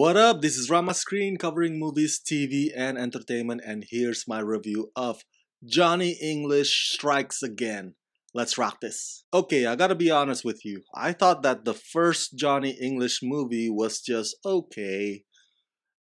What up? This is Rama Screen, covering movies, TV, and entertainment, and here's my review of Johnny English Strikes Again. Let's rock this. Okay, I gotta be honest with you. I thought that the first Johnny English movie was just okay.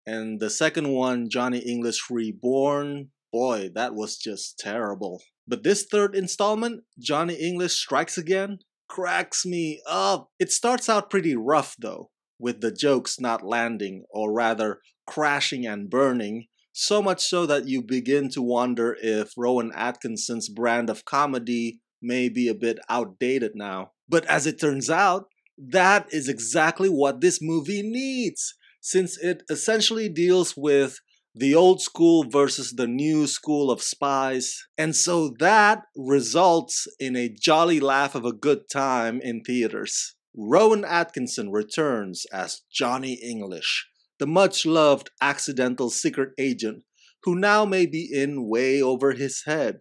And the second one, Johnny English Reborn, boy, that was just terrible. But this third installment, Johnny English Strikes Again, cracks me up. It starts out pretty rough though, with the jokes not landing, or rather crashing and burning, so much so that you begin to wonder if Rowan Atkinson's brand of comedy may be a bit outdated now. But as it turns out, that is exactly what this movie needs, since it essentially deals with the old school versus the new school of spies. And so that results in a jolly laugh of a good time in theaters. Rowan Atkinson returns as Johnny English, the much-loved accidental secret agent who now may be in way over his head,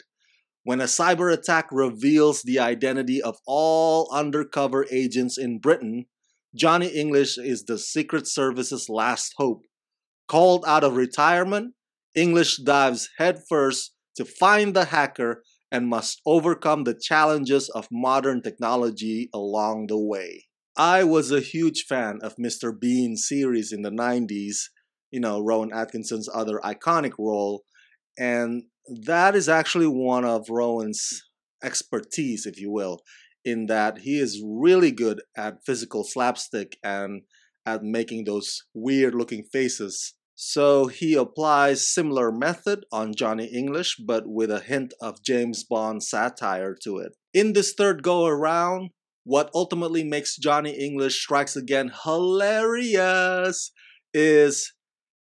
when a cyber attack reveals the identity of all undercover agents in Britain. Johnny English is the Secret Service's last hope. Called out of retirement, English dives headfirst to find the hacker and must overcome the challenges of modern technology along the way. I was a huge fan of Mr. Bean's series in the 90s, you know, Rowan Atkinson's other iconic role, and that is actually one of Rowan's expertise, if you will, in that he is really good at physical slapstick and at making those weird-looking faces. So he applies similar method on Johnny English, but with a hint of James Bond satire to it. In this third go-around, what ultimately makes Johnny English Strikes Again hilarious is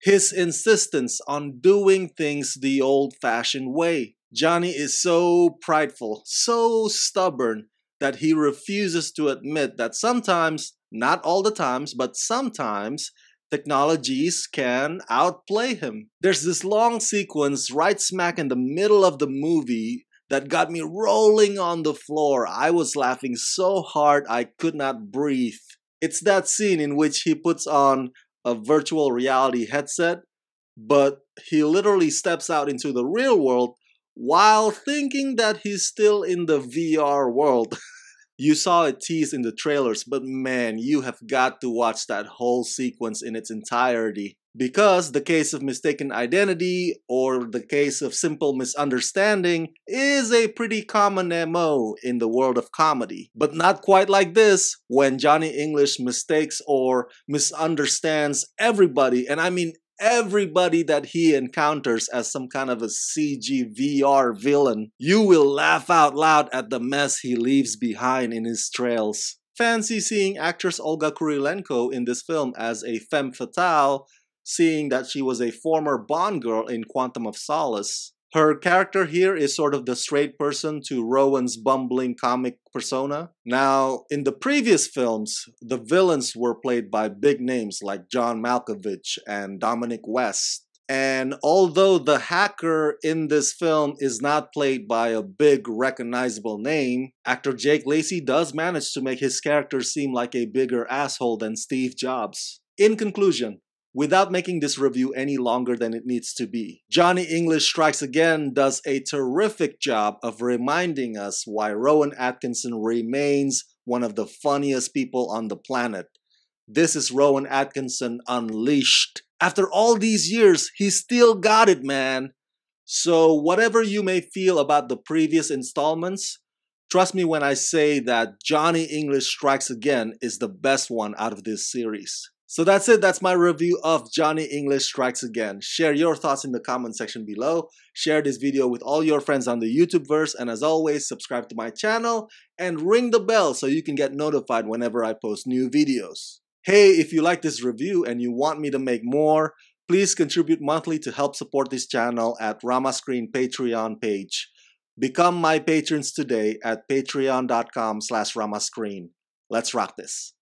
his insistence on doing things the old-fashioned way. Johnny is so prideful, so stubborn, that he refuses to admit that sometimes, not all the times, but sometimes, technologies can outplay him. There's this long sequence right smack in the middle of the movie that got me rolling on the floor. I was laughing so hard I could not breathe. It's that scene in which he puts on a virtual reality headset, but he literally steps out into the real world while thinking that he's still in the VR world. You saw it teased in the trailers, but man, you have got to watch that whole sequence in its entirety. Because the case of mistaken identity, or the case of simple misunderstanding, is a pretty common MO in the world of comedy. But not quite like this, when Johnny English mistakes or misunderstands everybody, and I mean everybody that he encounters, as some kind of a CG VR villain. You will laugh out loud at the mess he leaves behind in his trails. Fancy seeing actress Olga Kurylenko in this film as a femme fatale, seeing that she was a former Bond girl in Quantum of Solace. Her character here is sort of the straight person to Rowan's bumbling comic persona. Now, in the previous films, the villains were played by big names like John Malkovich and Dominic West. And although the hacker in this film is not played by a big recognizable name, actor Jake Lacy does manage to make his character seem like a bigger asshole than Steve Jobs. In conclusion, without making this review any longer than it needs to be, Johnny English Strikes Again does a terrific job of reminding us why Rowan Atkinson remains one of the funniest people on the planet. This is Rowan Atkinson unleashed. After all these years, he still got it, man. So whatever you may feel about the previous installments, trust me when I say that Johnny English Strikes Again is the best one out of this series. So that's it. That's my review of Johnny English Strikes Again. Share your thoughts in the comment section below. Share this video with all your friends on the YouTubeverse. And as always, subscribe to my channel and ring the bell so you can get notified whenever I post new videos. Hey, if you like this review and you want me to make more, please contribute monthly to help support this channel at Rama Screen Patreon page. Become my patrons today at patreon.com/ramascreen. Let's rock this.